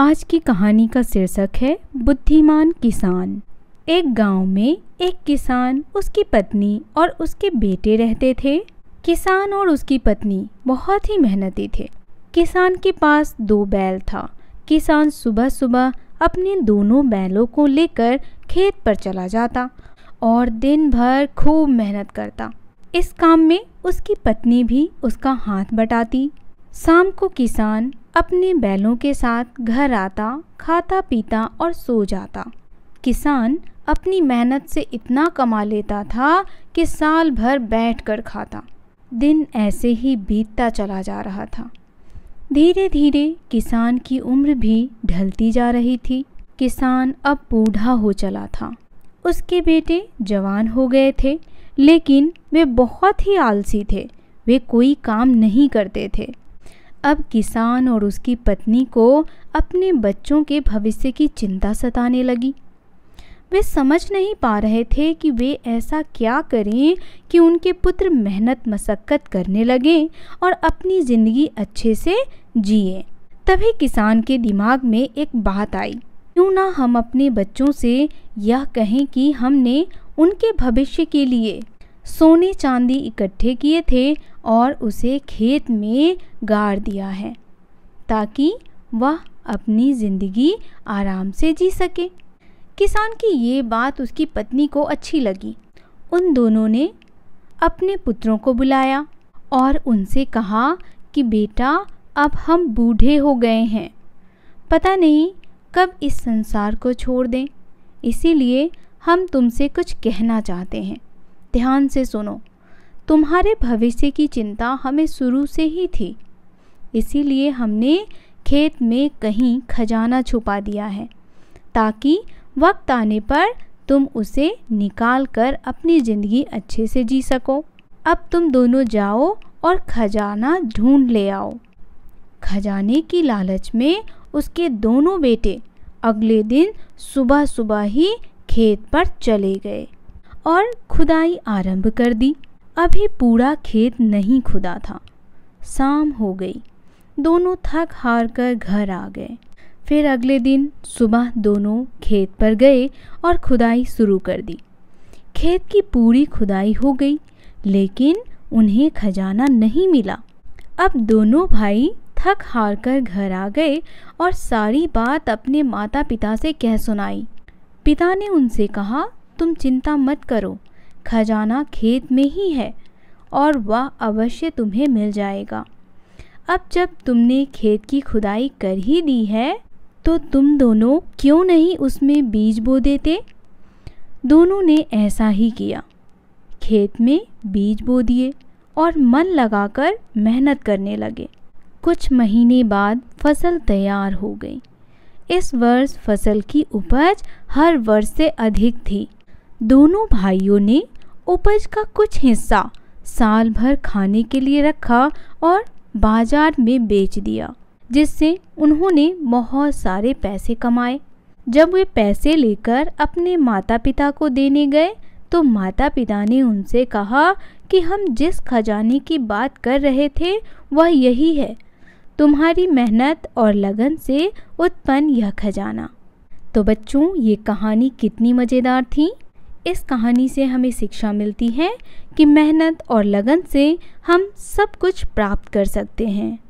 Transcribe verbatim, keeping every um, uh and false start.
आज की कहानी का शीर्षक है बुद्धिमान किसान। एक गांव में एक किसान, उसकी पत्नी और उसके बेटे रहते थे। किसान और उसकी पत्नी बहुत ही मेहनती थे। किसान के पास दो बैल था। किसान सुबह सुबह अपने दोनों बैलों को लेकर खेत पर चला जाता और दिन भर खूब मेहनत करता। इस काम में उसकी पत्नी भी उसका हाथ बटाती। शाम को किसान अपने बैलों के साथ घर आता, खाता पीता और सो जाता। किसान अपनी मेहनत से इतना कमा लेता था कि साल भर बैठकर खाता। दिन ऐसे ही बीतता चला जा रहा था। धीरे धीरे किसान की उम्र भी ढलती जा रही थी। किसान अब बूढ़ा हो चला था। उसके बेटे जवान हो गए थे, लेकिन वे बहुत ही आलसी थे। वे कोई काम नहीं करते थे। अब किसान और उसकी पत्नी को अपने बच्चों के भविष्य की चिंता सताने लगी। वे समझ नहीं पा रहे थे कि वे ऐसा क्या करें कि उनके पुत्र मेहनत मशक्कत करने लगें और अपनी ज़िंदगी अच्छे से जिए। तभी किसान के दिमाग में एक बात आई, क्यों ना हम अपने बच्चों से यह कहें कि हमने उनके भविष्य के लिए सोने चांदी इकट्ठे किए थे और उसे खेत में गाड़ दिया है, ताकि वह अपनी ज़िंदगी आराम से जी सके। किसान की ये बात उसकी पत्नी को अच्छी लगी। उन दोनों ने अपने पुत्रों को बुलाया और उनसे कहा कि बेटा, अब हम बूढ़े हो गए हैं, पता नहीं कब इस संसार को छोड़ दें, इसीलिए हम तुमसे कुछ कहना चाहते हैं। ध्यान से सुनो, तुम्हारे भविष्य की चिंता हमें शुरू से ही थी, इसीलिए हमने खेत में कहीं खजाना छुपा दिया है, ताकि वक्त आने पर तुम उसे निकाल कर अपनी ज़िंदगी अच्छे से जी सको। अब तुम दोनों जाओ और खजाना ढूंढ ले आओ। खजाने की लालच में उसके दोनों बेटे अगले दिन सुबह सुबह ही खेत पर चले गए और खुदाई आरंभ कर दी। अभी पूरा खेत नहीं खुदा था। शाम हो गई। दोनों थक हार कर घर आ गए। फिर अगले दिन सुबह दोनों खेत पर गए और खुदाई शुरू कर दी। खेत की पूरी खुदाई हो गई, लेकिन उन्हें खजाना नहीं मिला। अब दोनों भाई थक हार कर घर आ गए और सारी बात अपने माता पिता से कह सुनाई। पिता ने उनसे कहा, तुम चिंता मत करो, खजाना खेत में ही है और वह अवश्य तुम्हें मिल जाएगा। अब जब तुमने खेत की खुदाई कर ही दी है, तो तुम दोनों क्यों नहीं उसमें बीज बो देते। दोनों ने ऐसा ही किया। खेत में बीज बो दिए और मन लगाकर मेहनत करने लगे। कुछ महीने बाद फसल तैयार हो गई। इस वर्ष फसल की उपज हर वर्ष से अधिक थी। दोनों भाइयों ने उपज का कुछ हिस्सा साल भर खाने के लिए रखा और बाजार में बेच दिया, जिससे उन्होंने बहुत सारे पैसे कमाए। जब वे पैसे लेकर अपने माता पिता को देने गए, तो माता पिता ने उनसे कहा कि हम जिस खजाने की बात कर रहे थे वह यही है, तुम्हारी मेहनत और लगन से उत्पन्न यह खजाना। तो बच्चों, ये कहानी कितनी मज़ेदार थी। इस कहानी से हमें शिक्षा मिलती है कि मेहनत और लगन से हम सब कुछ प्राप्त कर सकते हैं।